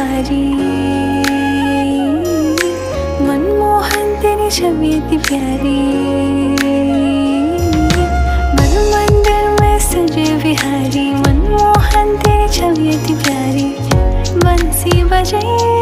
तुम्हारी मनमोहन तेरी छवि थी प्यारी, मन मंदिर में सजे बिहारी, मनमोहन तेरी छवि थी प्यारी, बंसी बजाई।